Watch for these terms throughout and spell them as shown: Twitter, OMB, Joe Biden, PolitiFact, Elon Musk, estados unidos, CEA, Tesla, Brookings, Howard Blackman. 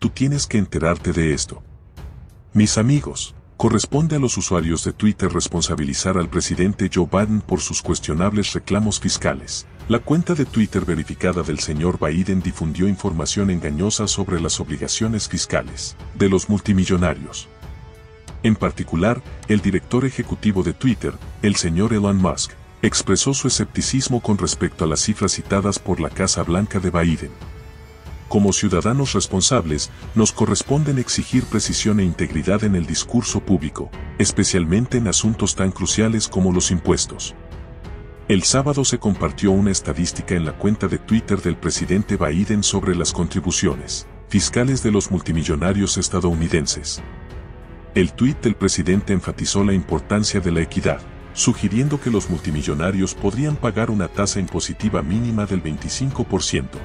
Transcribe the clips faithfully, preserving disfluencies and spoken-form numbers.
Tú tienes que enterarte de esto. Mis amigos, corresponde a los usuarios de Twitter responsabilizar al presidente Joe Biden por sus cuestionables reclamos fiscales. La cuenta de Twitter verificada del señor Biden difundió información engañosa sobre las obligaciones fiscales de los multimillonarios. En particular, el director ejecutivo de Twitter, el señor Elon Musk, expresó su escepticismo con respecto a las cifras citadas por la Casa Blanca de Biden. Como ciudadanos responsables, nos corresponden exigir precisión e integridad en el discurso público, especialmente en asuntos tan cruciales como los impuestos. El sábado se compartió una estadística en la cuenta de Twitter del presidente Biden sobre las contribuciones fiscales de los multimillonarios estadounidenses. El tuit del presidente enfatizó la importancia de la equidad, sugiriendo que los multimillonarios podrían pagar una tasa impositiva mínima del veinticinco por ciento.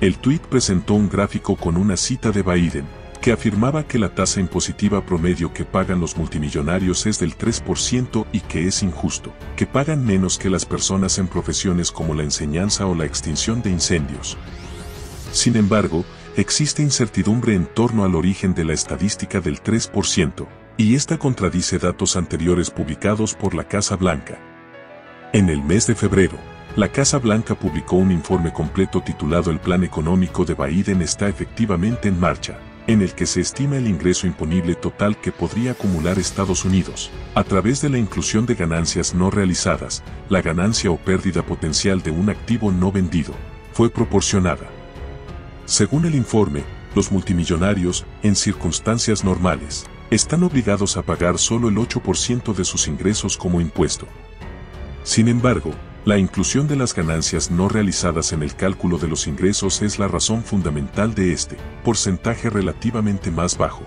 El tuit presentó un gráfico con una cita de Biden, que afirmaba que la tasa impositiva promedio que pagan los multimillonarios es del tres por ciento y que es injusto, que pagan menos que las personas en profesiones como la enseñanza o la extinción de incendios. Sin embargo, existe incertidumbre en torno al origen de la estadística del tres por ciento, y esta contradice datos anteriores publicados por la Casa Blanca. En el mes de febrero, la Casa Blanca publicó un informe completo titulado El Plan Económico de Biden está efectivamente en marcha, en el que se estima el ingreso imponible total que podría acumular Estados Unidos, a través de la inclusión de ganancias no realizadas, la ganancia o pérdida potencial de un activo no vendido, fue proporcionada. Según el informe, los multimillonarios, en circunstancias normales, están obligados a pagar solo el ocho por ciento de sus ingresos como impuesto. Sin embargo, la inclusión de las ganancias no realizadas en el cálculo de los ingresos es la razón fundamental de este porcentaje relativamente más bajo.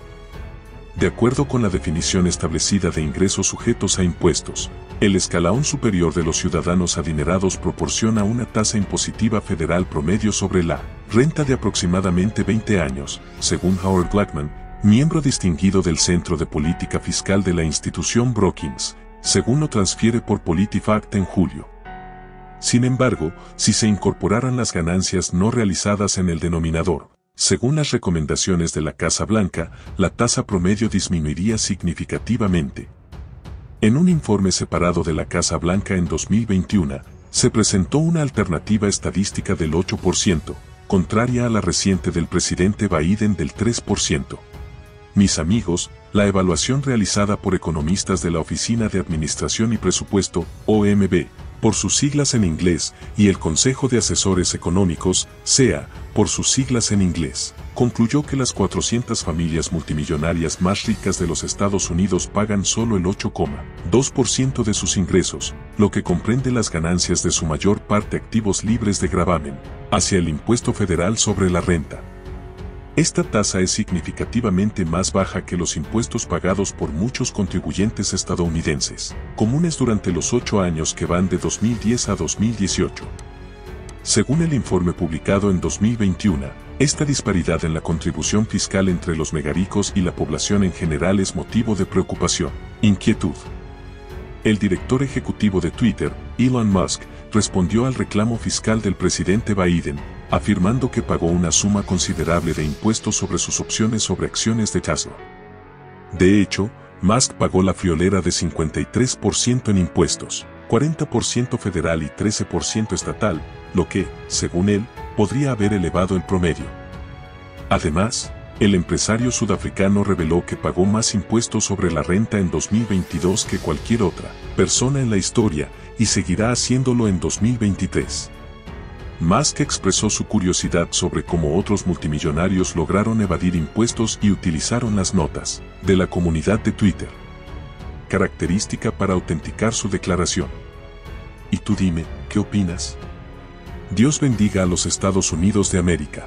De acuerdo con la definición establecida de ingresos sujetos a impuestos, el escalón superior de los ciudadanos adinerados proporciona una tasa impositiva federal promedio sobre la renta de aproximadamente veinte años, según Howard Blackman, miembro distinguido del Centro de Política Fiscal de la institución Brookings, según lo transfiere por PolitiFact en julio. Sin embargo, si se incorporaran las ganancias no realizadas en el denominador, según las recomendaciones de la Casa Blanca, la tasa promedio disminuiría significativamente. En un informe separado de la Casa Blanca en dos mil veintiuno, se presentó una alternativa estadística del ocho por ciento, contraria a la reciente del presidente Biden del tres por ciento. Mis amigos, la evaluación realizada por economistas de la Oficina de Administración y Presupuesto, O M B, por sus siglas en inglés, y el Consejo de Asesores Económicos, C E A, por sus siglas en inglés, concluyó que las cuatrocientas familias multimillonarias más ricas de los Estados Unidos pagan solo el ocho coma dos por ciento de sus ingresos, lo que comprende las ganancias de su mayor parte activos libres de gravamen, hacia el impuesto federal sobre la renta. Esta tasa es significativamente más baja que los impuestos pagados por muchos contribuyentes estadounidenses, comunes durante los ocho años que van de dos mil diez a dos mil dieciocho. Según el informe publicado en dos mil veintiuno, esta disparidad en la contribución fiscal entre los megaricos y la población en general es motivo de preocupación, inquietud. El director ejecutivo de Twitter, Elon Musk, respondió al reclamo fiscal del presidente Biden, afirmando que pagó una suma considerable de impuestos sobre sus opciones sobre acciones de Tesla. De hecho, Musk pagó la friolera de cincuenta y tres por ciento en impuestos, cuarenta por ciento federal y trece por ciento estatal, lo que, según él, podría haber elevado el promedio. Además, el empresario sudafricano reveló que pagó más impuestos sobre la renta en dos mil veintidós que cualquier otra persona en la historia, y seguirá haciéndolo en dos mil veintitrés. Musk expresó su curiosidad sobre cómo otros multimillonarios lograron evadir impuestos y utilizaron las notas de la comunidad de Twitter. Característica para autenticar su declaración. Y tú dime, ¿qué opinas? Dios bendiga a los Estados Unidos de América.